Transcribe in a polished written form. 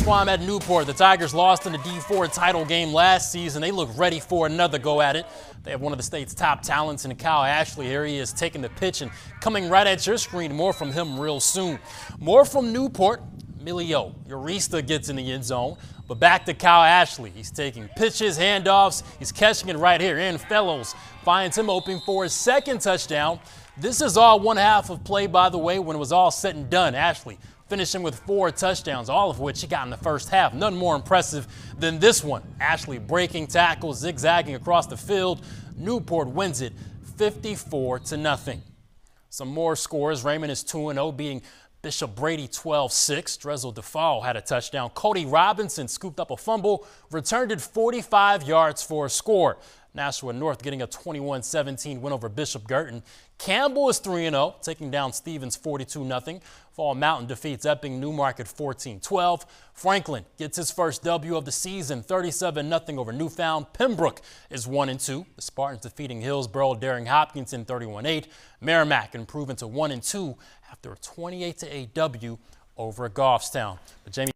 is why I'm at Newport. The Tigers lost in the D4 title game last season. They look ready for another go at it. They have one of the state's top talents in Kyle Ashley. Here he is taking the pitch and coming right at your screen. More from him real soon. More from Newport. Milio Eurista gets in the end zone, but back to Kyle Ashley. He's taking pitches, handoffs. He's catching it right here. And Fellows finds him open for his second touchdown. This is all one half of play, by the way, when it was all said and done. Ashley finishing with 4 touchdowns, all of which he got in the first half. None more impressive than this one. Ashley breaking tackles, zigzagging across the field. Newport wins it 54-0. Some more scores. Raymond is 2-0, beating Bishop Brady 12-6. Drezel DeFoe had a touchdown. Cody Robinson scooped up a fumble, returned it 45 yards for a score. Nashua North getting a 21-17 win over Bishop Girton. Campbell is 3-0, taking down Stevens 42-0. Fall Mountain defeats Epping Newmarket 14-12. Franklin gets his first W of the season, 37-0 over Newfound. Pembroke is 1-2. The Spartans defeating Hillsborough, Daring Hopkinson 31-8. Merrimack improving to 1-2 after a 28-8 W over Goffstown. But Jamie